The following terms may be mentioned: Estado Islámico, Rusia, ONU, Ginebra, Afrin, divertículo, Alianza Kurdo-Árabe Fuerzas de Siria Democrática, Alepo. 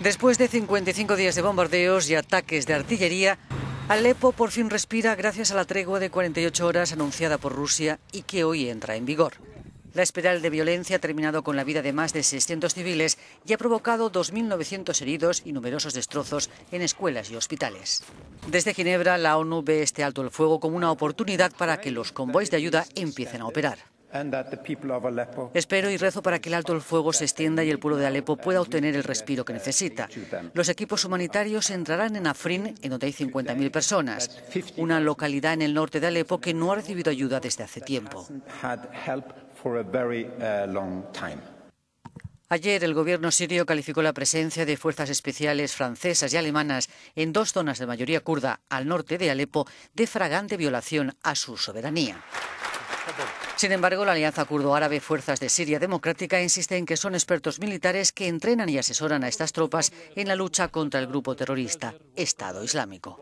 Después de 55 días de bombardeos y ataques de artillería, Alepo por fin respira gracias a la tregua de 48 horas anunciada por Rusia y que hoy entra en vigor. La espiral de violencia ha terminado con la vida de más de 600 civiles y ha provocado 2.900 heridos y numerosos destrozos en escuelas y hospitales. Desde Ginebra, la ONU ve este alto el fuego como una oportunidad para que los convoys de ayuda empiecen a operar. Espero y rezo para que el alto el fuego se extienda y el pueblo de Alepo pueda obtener el respiro que necesita. Los equipos humanitarios entrarán en Afrin, en donde hay 50.000 personas, una localidad en el norte de Alepo que no ha recibido ayuda desde hace tiempo. Ayer el gobierno sirio calificó la presencia de fuerzas especiales francesas y alemanas en dos zonas de mayoría kurda al norte de Alepo de flagrante violación a su soberanía. Sin embargo, la Alianza Kurdo-Árabe Fuerzas de Siria Democrática insiste en que son expertos militares que entrenan y asesoran a estas tropas en la lucha contra el grupo terrorista Estado Islámico.